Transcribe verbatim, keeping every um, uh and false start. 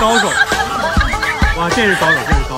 高手，哇，这是高手，这是高手。